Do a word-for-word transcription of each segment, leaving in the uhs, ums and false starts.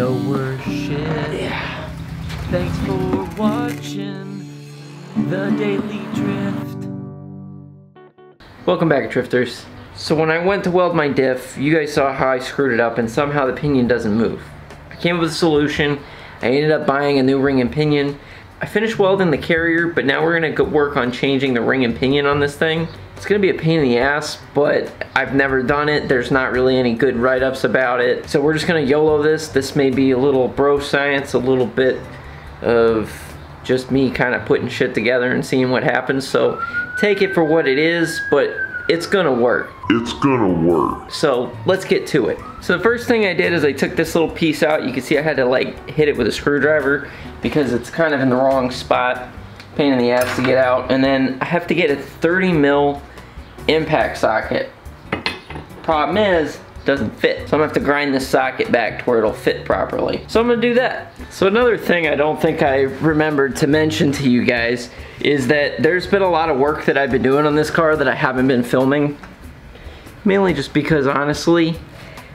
know we're shit. Yeah. Thanks for watching The Daily Drift. Welcome back, Drifters. So when I went to weld my diff, you guys saw how I screwed it up and somehow the pinion doesn't move. I came up with a solution. I ended up buying a new ring and pinion. I finished welding the carrier, but now we're gonna go work on changing the ring and pinion on this thing. It's gonna be a pain in the ass, but I've never done it. There's not really any good write-ups about it. So we're just gonna YOLO this. This may be a little bro science, a little bit of just me kind of putting shit together and seeing what happens. So take it for what it is, but it's gonna work. It's gonna work. So let's get to it. So the first thing I did is I took this little piece out. You can see I had to like hit it with a screwdriver because it's kind of in the wrong spot. Pain in the ass to get out. And then I have to get a thirty mil impact socket. Problem is, it doesn't fit. So I'm gonna have to grind this socket back to where it'll fit properly. So I'm gonna do that. So another thing I don't think I remembered to mention to you guys is that there's been a lot of work that I've been doing on this car that I haven't been filming. Mainly just because, honestly,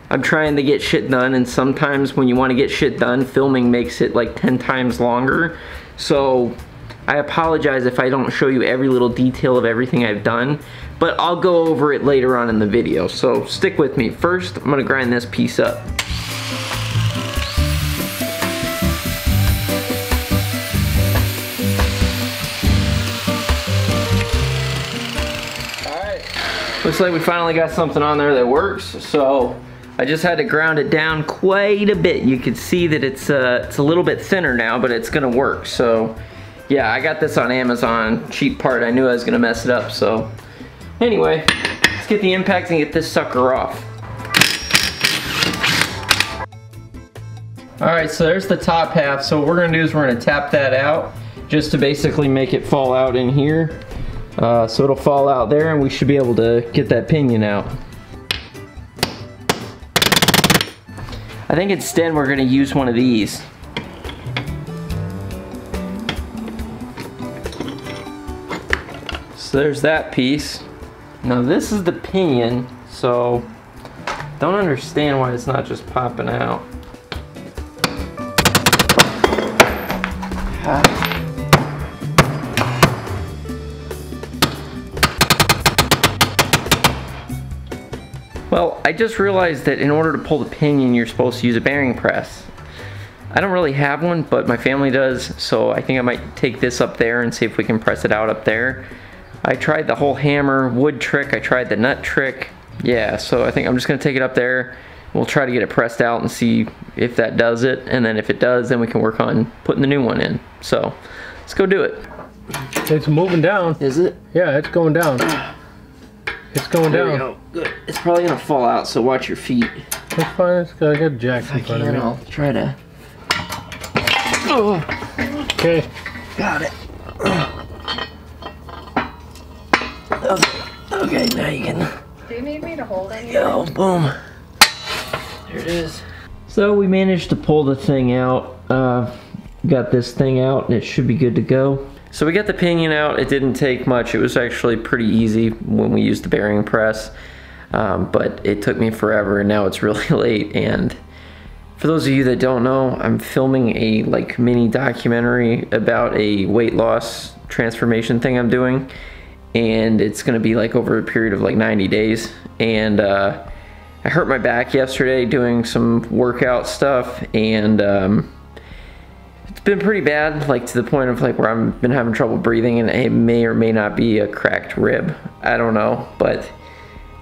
I'm trying to get shit done, and sometimes when you want to get shit done, filming makes it like ten times longer. So I apologize if I don't show you every little detail of everything I've done, but I'll go over it later on in the video, so stick with me. First, I'm gonna grind this piece up. Looks like we finally got something on there that works, so I just had to ground it down quite a bit. You can see that it's, uh, it's a little bit thinner now, but it's gonna work, so yeah, I got this on Amazon, cheap part. I knew I was gonna mess it up, so anyway, let's get the impact and get this sucker off. All right, so there's the top half, so what we're gonna do is we're gonna tap that out just to basically make it fall out in here. Uh, so it'll fall out there and we should be able to get that pinion out. I think instead we're going to use one of these. So there's that piece. Now this is the pinion, so don't understand why it's not just popping out. Ah. Well, I just realized that in order to pull the pinion, you're supposed to use a bearing press. I don't really have one, but my family does, so I think I might take this up there and see if we can press it out up there. I tried the whole hammer wood trick, I tried the nut trick. Yeah, so I think I'm just gonna take it up there. We'll try to get it pressed out and see if that does it, and then if it does, then we can work on putting the new one in. So, let's go do it. It's moving down. Is it? Yeah, it's going down. It's going there down. Go. Good. It's probably gonna fall out, so watch your feet. That's fine. It's got a jack in front of me. I'll try to. Oh. Okay. Got it. Okay. Okay. Now you can. Do you need me to hold anything? Yo, boom. There it is. So we managed to pull the thing out. Uh, got this thing out, and it should be good to go. So we got the pinion out. It didn't take much. It was actually pretty easy when we used the bearing press, um, but it took me forever and now it's really late. And for those of you that don't know, I'm filming a like mini documentary about a weight loss transformation thing I'm doing, and it's gonna be like over a period of like ninety days. And uh, I hurt my back yesterday doing some workout stuff, and um, been pretty bad, like to the point of like where I've been having trouble breathing, and it may or may not be a cracked rib. I don't know, but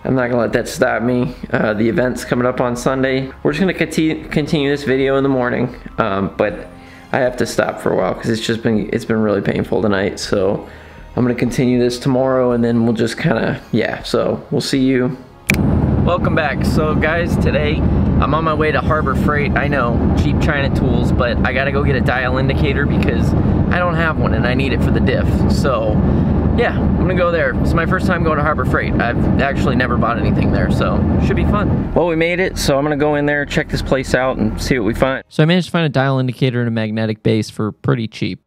I'm not gonna let that stop me. Uh, the event's coming up on Sunday. We're just gonna continue continue this video in the morning, um, but I have to stop for a while because it's just been it's been really painful tonight. So I'm gonna continue this tomorrow, and then we'll just kind of yeah. So we'll see you. Welcome back. So guys, today I'm on my way to Harbor Freight. I know, cheap China tools, but I gotta go get a dial indicator because I don't have one and I need it for the diff. So yeah, I'm gonna go there. It's my first time going to Harbor Freight. I've actually never bought anything there, so should be fun. Well, we made it, so I'm gonna go in there, check this place out and see what we find. So I managed to find a dial indicator and a magnetic base for pretty cheap.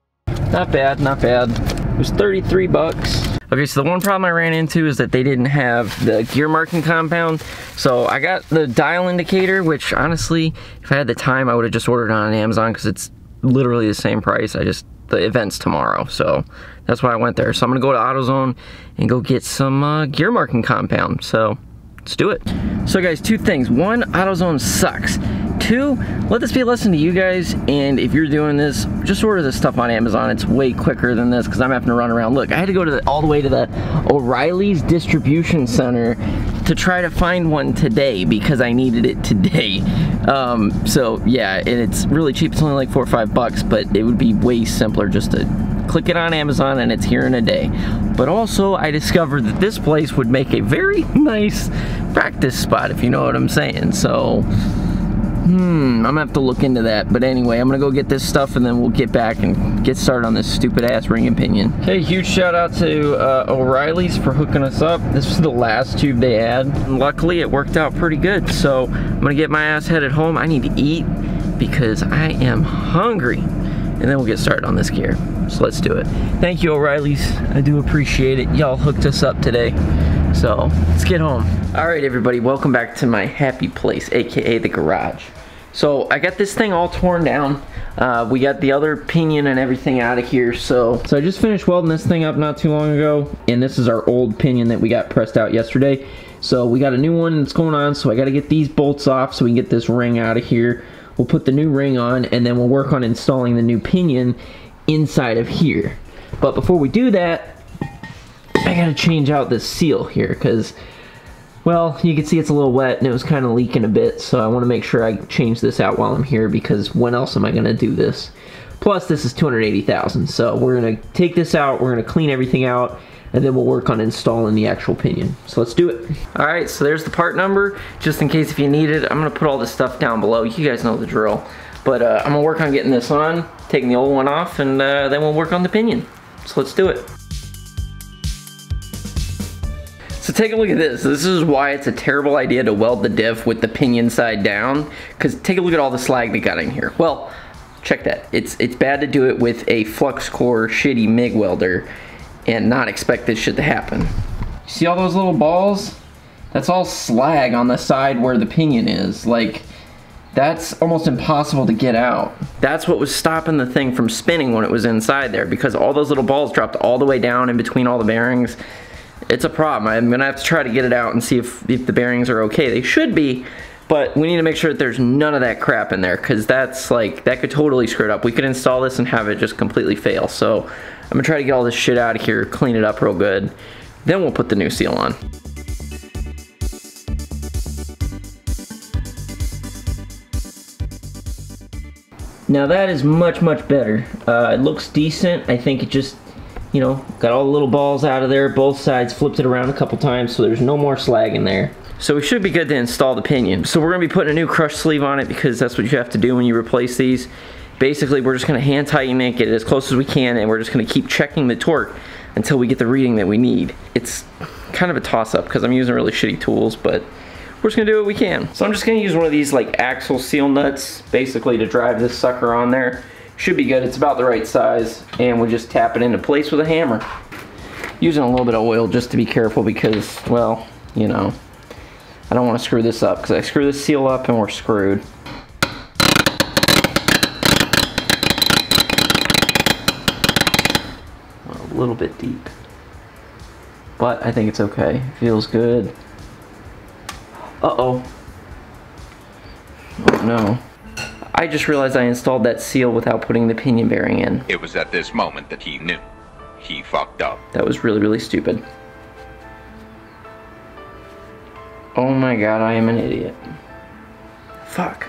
Not bad, not bad. It was thirty-three bucks. Okay, so the one problem I ran into is that they didn't have the gear marking compound. So I got the dial indicator, which honestly, if I had the time, I would have just ordered it on Amazon because it's literally the same price. I just, the event's tomorrow, so that's why I went there. So I'm gonna go to AutoZone and go get some uh, gear marking compound. So let's do it. So guys, two things. One, AutoZone sucks. Two, let this be a lesson to you guys, and if you're doing this, just order this stuff on Amazon. It's way quicker than this because I'm having to run around. Look, I had to go to the, all the way to the O'Reilly's distribution center to try to find one today because I needed it today. Um, so yeah, and it's really cheap. It's only like four or five bucks, but it would be way simpler just to click it on Amazon and it's here in a day. But also, I discovered that this place would make a very nice practice spot, if you know what I'm saying. So, hmm, I'm gonna have to look into that. But anyway, I'm gonna go get this stuff and then we'll get back and get started on this stupid ass Ring and Pinion. Hey, huge shout out to uh, O'Reilly's for hooking us up. This was the last tube they had. And luckily, it worked out pretty good. So I'm gonna get my ass headed home. I need to eat because I am hungry. And then we'll get started on this gear. So let's do it. Thank you, O'Reilly's. I do appreciate it. Y'all hooked us up today. So let's get home. All right, everybody, welcome back to my happy place, A K A the garage. So I got this thing all torn down. Uh, we got the other pinion and everything out of here. So, so I just finished welding this thing up not too long ago. And this is our old pinion that we got pressed out yesterday. So we got a new one that's going on. So I got to get these bolts off so we can get this ring out of here. We'll put the new ring on and then we'll work on installing the new pinion inside of here. But before we do that, I gotta change out this seal here because, well, you can see it's a little wet and it was kind of leaking a bit, so I want to make sure I change this out while I'm here because when else am I gonna do this? Plus, this is two hundred eighty thousand dollars, so we're gonna take this out, we're gonna clean everything out, and then we'll work on installing the actual pinion. So let's do it. All right, so there's the part number, just in case if you need it. I'm gonna put all this stuff down below. You guys know the drill. But uh, I'm gonna work on getting this on, taking the old one off, and uh, then we'll work on the pinion. So let's do it. So take a look at this. This is why it's a terrible idea to weld the diff with the pinion side down, because take a look at all the slag they got in here. Well, check that. It's, it's bad to do it with a flux core shitty M I G welder and not expect this shit to happen. You see all those little balls? That's all slag on the side where the pinion is. Like, that's almost impossible to get out. That's what was stopping the thing from spinning when it was inside there, because all those little balls dropped all the way down in between all the bearings. It's a problem. I'm gonna have to try to get it out and see if, if the bearings are okay. They should be, but we need to make sure that there's none of that crap in there, because that's like, that could totally screw it up. We could install this and have it just completely fail. So I'm gonna try to get all this shit out of here, clean it up real good. Then we'll put the new seal on. Now that is much, much better. Uh, it looks decent. I think it just, you know, got all the little balls out of there, both sides, flipped it around a couple times so there's no more slag in there. So we should be good to install the pinion. So we're gonna be putting a new crush sleeve on it because that's what you have to do when you replace these. Basically, we're just gonna hand tighten it, get it as close as we can, and we're just gonna keep checking the torque until we get the reading that we need. It's kind of a toss-up because I'm using really shitty tools, but we're just gonna do what we can. So I'm just gonna use one of these like axle seal nuts basically to drive this sucker on there. Should be good, it's about the right size, and we'll just tap it into place with a hammer. Using a little bit of oil just to be careful because, well, you know, I don't wanna screw this up because I screw this seal up and we're screwed. A little bit deep, but I think it's okay, feels good. Uh-oh, oh no. I just realized I installed that seal without putting the pinion bearing in. It was at this moment that he knew. He fucked up. That was really, really stupid. Oh my god, I am an idiot. Fuck.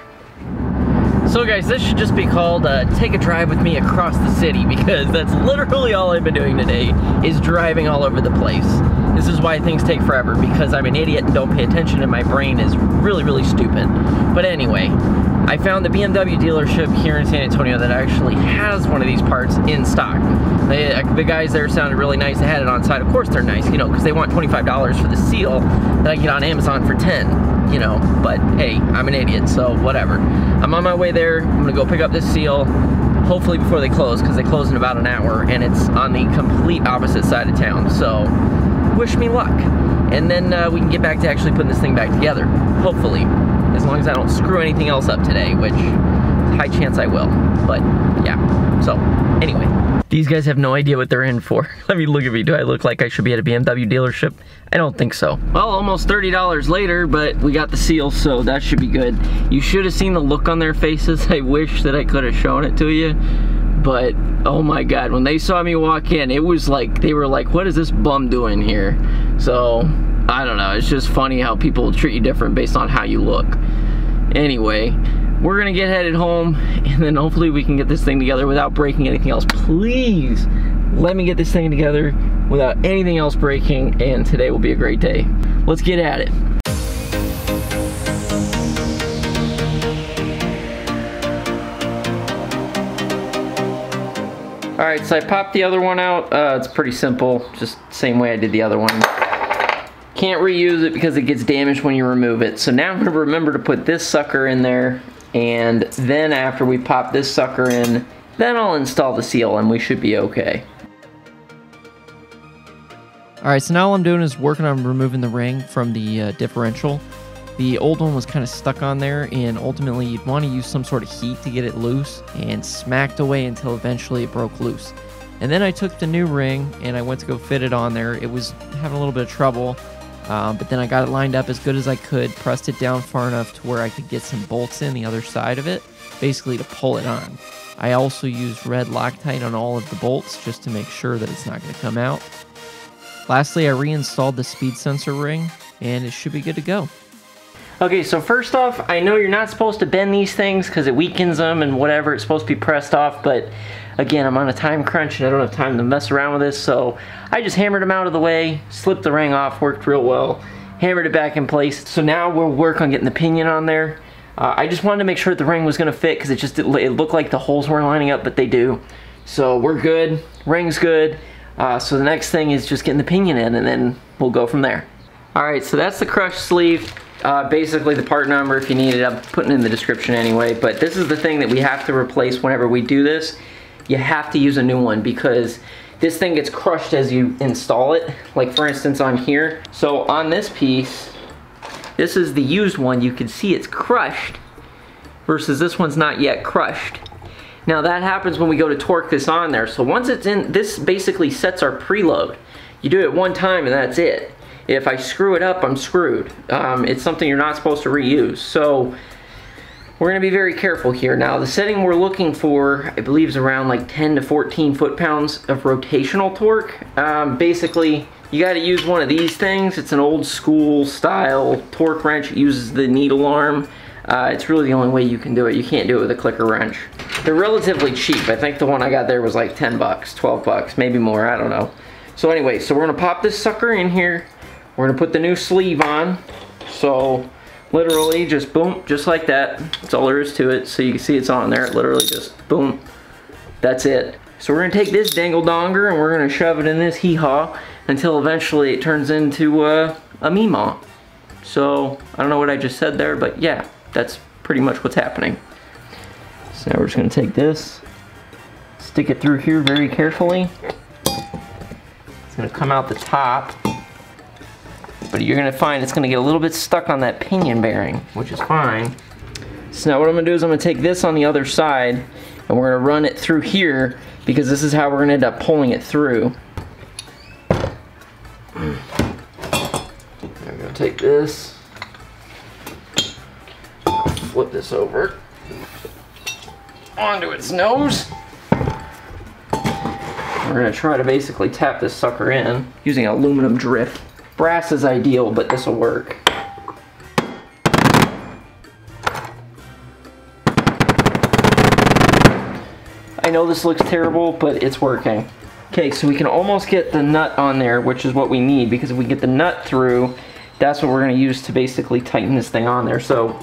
So guys, this should just be called uh, Take a Drive With Me Across the City, because that's literally all I've been doing today, is driving all over the place. This is why things take forever, because I'm an idiot and don't pay attention and my brain is really, really stupid. But anyway, I found the B M W dealership here in San Antonio that actually has one of these parts in stock. They, the guys there sounded really nice. They had it on site. Of course they're nice, you know, because they want twenty-five dollars for the seal that I get on Amazon for ten, you know. But hey, I'm an idiot, so whatever. I'm on my way there. I'm gonna go pick up this seal. hopefully before they close, because they close in about an hour, and it's on the complete opposite side of town, so wish me luck. And then uh, we can get back to actually putting this thing back together, hopefully, as long as I don't screw anything else up today, which high chance I will, but yeah, so anyway. These guys have no idea what they're in for. Let me look at me. Do I look like I should be at a B M W dealership? I don't think so. Well, almost thirty dollars later, but we got the seal, so that should be good. You should have seen the look on their faces. I wish that I could have shown it to you, but oh my God, when they saw me walk in, it was like, they were like, what is this bum doing here? So, I don't know. It's just funny how people treat you different based on how you look. Anyway. We're gonna get headed home, and then hopefully we can get this thing together without breaking anything else. Please, let me get this thing together without anything else breaking, and today will be a great day. Let's get at it. All right, so I popped the other one out. Uh, it's pretty simple, just same way I did the other one. Can't reuse it because it gets damaged when you remove it. So now I'm gonna remember to put this sucker in there, and then after we pop this sucker in, then I'll install the seal and we should be okay. All right, so now all I'm doing is working on removing the ring from the uh, differential. The old one was kind of stuck on there, and ultimately you'd want to use some sort of heat to get it loose and smacked away until eventually it broke loose. And then I took the new ring and I went to go fit it on there. It was having a little bit of trouble. Um, but then I got it lined up as good as I could, pressed it down far enough to where I could get some bolts in the other side of it, basically to pull it on. I also used red Loctite on all of the bolts just to make sure that it's not going to come out. Lastly, I reinstalled the speed sensor ring, and it should be good to go. Okay, so first off, I know you're not supposed to bend these things because it weakens them and whatever, it's supposed to be pressed off, but again, I'm on a time crunch and I don't have time to mess around with this, so I just hammered them out of the way, slipped the ring off, worked real well, hammered it back in place. So now we'll work on getting the pinion on there. Uh, I just wanted to make sure that the ring was gonna fit because it just it, it looked like the holes weren't lining up, but they do. So we're good, ring's good. Uh, so the next thing is just getting the pinion in, and then we'll go from there. All right, so that's the crushed sleeve. Uh, basically the part number, if you need it, I'm putting it in the description anyway, but this is the thing that we have to replace whenever we do this. You have to use a new one because this thing gets crushed as you install it, like for instance on here. So on this piece, this is the used one, you can see it's crushed versus this one's not yet crushed. Now that happens when we go to torque this on there. So once it's in, this basically sets our preload. You do it one time and that's it. If I screw it up, I'm screwed. Um, it's something you're not supposed to reuse. So we're gonna be very careful here. Now the setting we're looking for, I believe, is around like ten to fourteen foot-pounds of rotational torque. Um, basically, you gotta use one of these things. It's an old school style torque wrench. It uses the needle arm. Uh, it's really the only way you can do it. You can't do it with a clicker wrench. They're relatively cheap. I think the one I got there was like ten bucks, twelve bucks, maybe more, I don't know. So anyway, so we're gonna pop this sucker in here. We're gonna put the new sleeve on, so literally just boom, just like that. That's all there is to it, so you can see it's on there. It literally just boom, that's it. So we're gonna take this dangle donger and we're gonna shove it in this hee-haw until eventually it turns into uh, a meemaw. So I don't know what I just said there, but yeah, that's pretty much what's happening. So now we're just gonna take this, stick it through here very carefully. It's gonna come out the top. But you're gonna find it's gonna get a little bit stuck on that pinion bearing, which is fine. So now what I'm gonna do is I'm gonna take this on the other side and we're gonna run it through here because this is how we're gonna end up pulling it through. I'm gonna take this, flip this over onto its nose. We're gonna try to basically tap this sucker in using aluminum drift. Brass is ideal, but this will work. I know this looks terrible, but it's working. Okay, so we can almost get the nut on there, which is what we need, because if we get the nut through, that's what we're gonna use to basically tighten this thing on there. So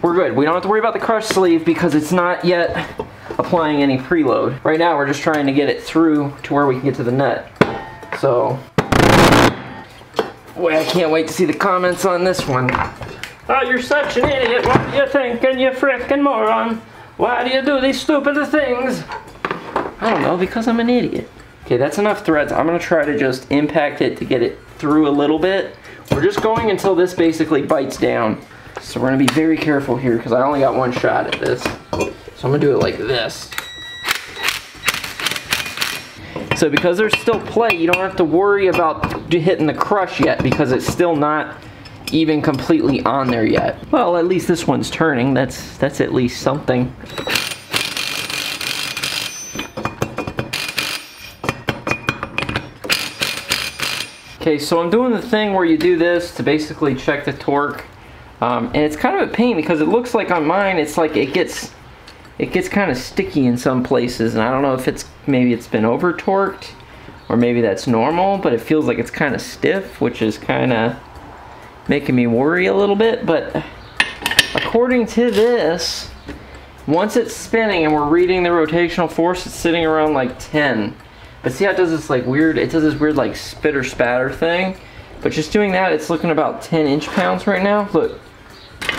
we're good. We don't have to worry about the crushed sleeve because it's not yet applying any preload. Right now, we're just trying to get it through to where we can get to the nut. So. Boy, I can't wait to see the comments on this one. Oh, you're such an idiot. What are you thinking, you frickin' moron? Why do you do these stupid things? I don't know, because I'm an idiot. Okay, that's enough threads. I'm gonna try to just impact it to get it through a little bit. We're just going until this basically bites down. So we're gonna be very careful here because I only got one shot at this. So I'm gonna do it like this. So because there's still play, you don't have to worry about hitting the crush yet because it's still not even completely on there yet. Well, at least this one's turning. That's, that's at least something. Okay, so I'm doing the thing where you do this to basically check the torque. Um, and it's kind of a pain because it looks like on mine, it's like it gets it gets kind of sticky in some places, and I don't know if it's maybe it's been over torqued or maybe that's normal, but it feels like it's kind of stiff, which is kind of making me worry a little bit. But according to this, once it's spinning and we're reading the rotational force, it's sitting around like ten. But see how it does this like weird, it does this weird like spitter spatter thing. But just doing that, it's looking about ten inch pounds right now. Look,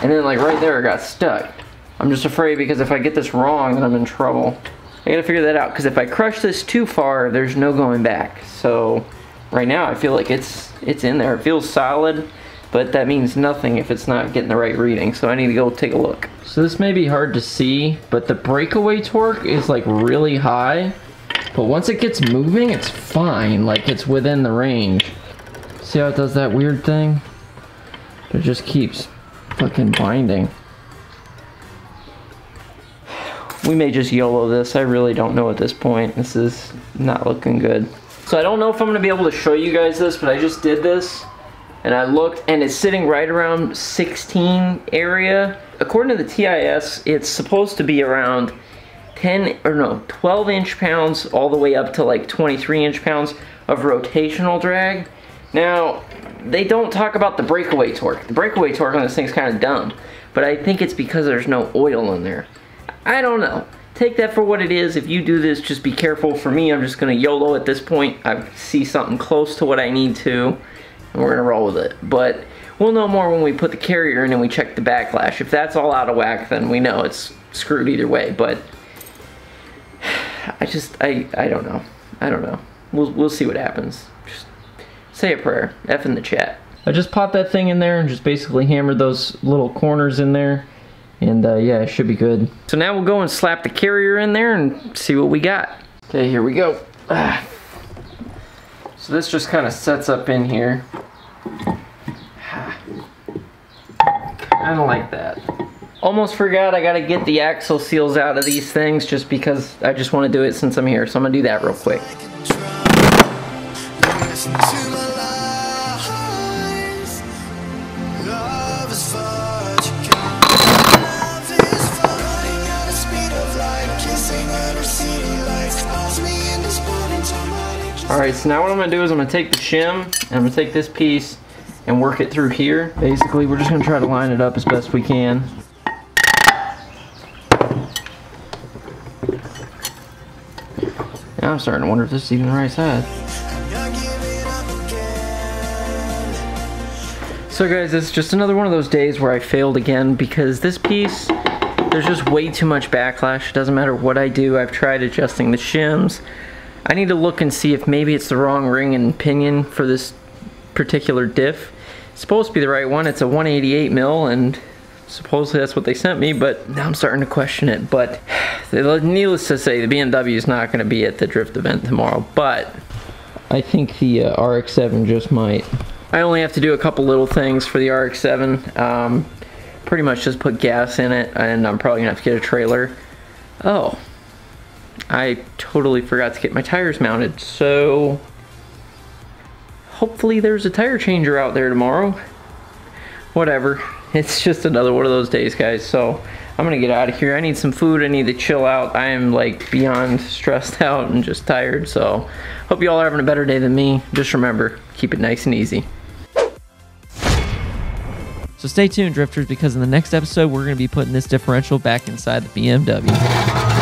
and then like right there it got stuck. I'm just afraid because if I get this wrong, then I'm in trouble. I gotta figure that out, because if I crush this too far, there's no going back. So right now I feel like it's it's in there. It feels solid, but that means nothing if it's not getting the right reading. So I need to go take a look. So this may be hard to see, but the breakaway torque is like really high. But once it gets moving, it's fine. Like it's within the range. See how it does that weird thing? It just keeps fucking binding. We may just YOLO this. I really don't know at this point. This is not looking good. So I don't know if I'm gonna be able to show you guys this, but I just did this and I looked and it's sitting right around sixteen area. According to the T I S, it's supposed to be around ten or no, twelve inch pounds all the way up to like twenty-three inch pounds of rotational drag. Now, they don't talk about the breakaway torque. The breakaway torque on this thing's kind of dumb, but I think it's because there's no oil in there. I don't know. Take that for what it is. If you do this, just be careful. For me, I'm just gonna YOLO at this point. I see something close to what I need to, and we're gonna roll with it. But we'll know more when we put the carrier in and we check the backlash. If that's all out of whack, then we know it's screwed either way, but I just, I, I don't know. I don't know. We'll, we'll see what happens. Just say a prayer. F in the chat. I just popped that thing in there and just basically hammered those little corners in there. And uh, yeah, it should be good. So now we'll go and slap the carrier in there and see what we got. Okay, here we go. Ah. So this just kind of sets up in here. Ah. Kind of like that. Almost forgot I gotta get the axle seals out of these things just because I just want to do it since I'm here. So I'm gonna do that real quick. Alright, so now what I'm gonna do is I'm gonna take the shim and I'm gonna take this piece and work it through here. Basically, we're just gonna try to line it up as best we can. I'm starting to wonder if this is even the right side. So guys, it's just another one of those days where I failed again because this piece, there's just way too much backlash. It doesn't matter what I do. I've tried adjusting the shims. I need to look and see if maybe it's the wrong ring and pinion for this particular diff. It's supposed to be the right one. It's a one eighty-eight mil and supposedly that's what they sent me, but now I'm starting to question it. But needless to say, the B M W is not going to be at the drift event tomorrow, but I think the uh, R X seven just might. I only have to do a couple little things for the R X seven. Um, pretty much just put gas in it, and I'm probably going to have to get a trailer. Oh, I totally forgot to get my tires mounted, so hopefully there's a tire changer out there tomorrow. Whatever. It's just another one of those days, guys. So I'm gonna get out of here. I need some food. I need to chill out. I am like beyond stressed out and just tired. So hope you all are having a better day than me. Just remember, keep it nice and easy. So stay tuned, drifters, because in the next episode, we're gonna be putting this differential back inside the B M W.